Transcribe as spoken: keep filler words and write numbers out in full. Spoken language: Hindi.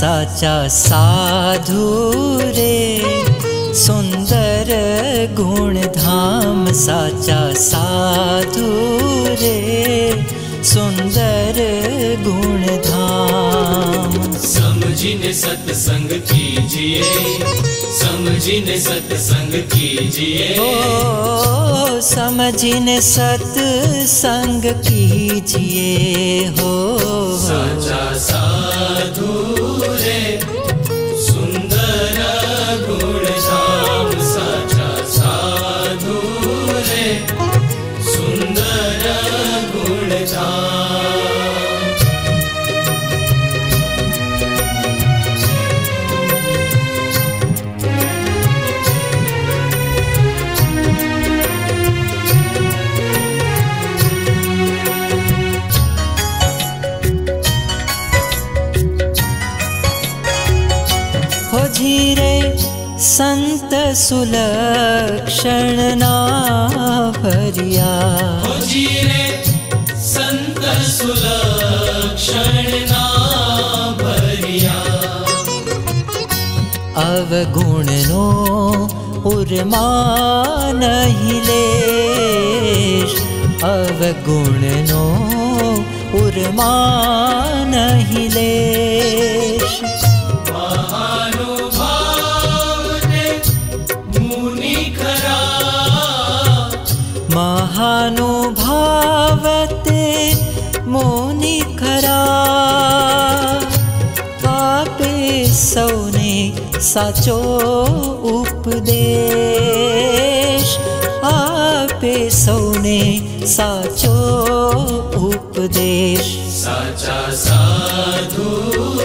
साचा साधु रे सुंदर गुण धाम, साचा साधु रे सुंदर गुण धाम। समझिने सत्संग कीजिए, समझिने सत्संग कीजिए, हो समझिने सत्संग कीजिए, हो साचा साधु संत सुलक्षण ना भरिया, हो जीरे संत सुलक्षण ना भरिया। अवगुण नो उर्मा नहीं लेश, अवगुण नो उर्मा नहीं लेश। महानुभावते मोनि खरा, आपे सौने साचो उपदेश, आपे सौने साचो उपदेश। साचा साधु